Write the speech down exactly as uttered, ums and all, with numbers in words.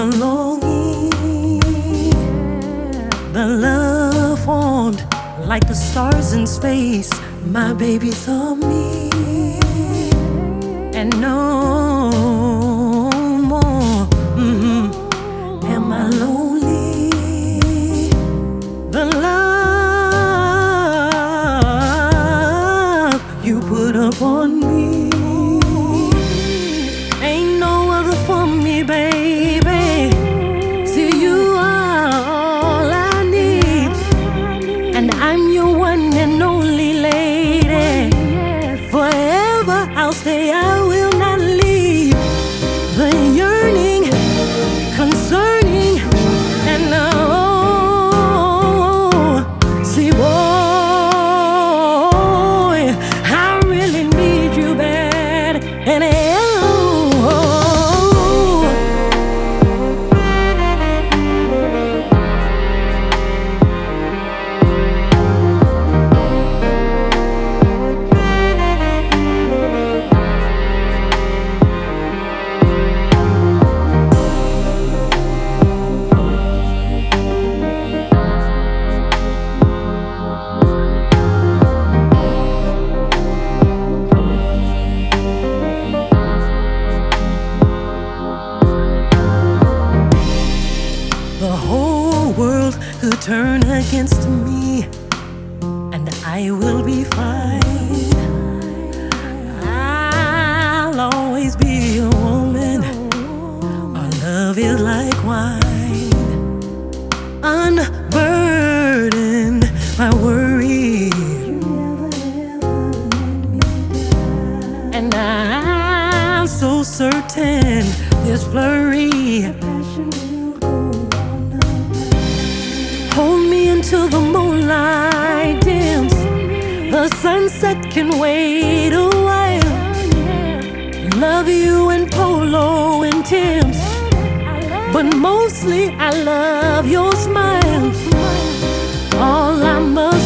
the longing, the love formed like the stars in space. My baby saw me, and no more mm-hmm. am I lonely. The love you put upon me, ain't no other for me, baby. See, you are all I need, and I'm your one and only lady. Forever I'll stay, I will not leave. The yearning concerning, and oh, see, boy, I really need you bad, and could turn against me, and I will be fine. I'll always be a woman. Our love is like wine, unburdened by worry. And I'm so certain this flurry. Hold me until the moonlight dims. The sunset can wait a while. Love you in polo and Timbs, but mostly I love your smile. All I must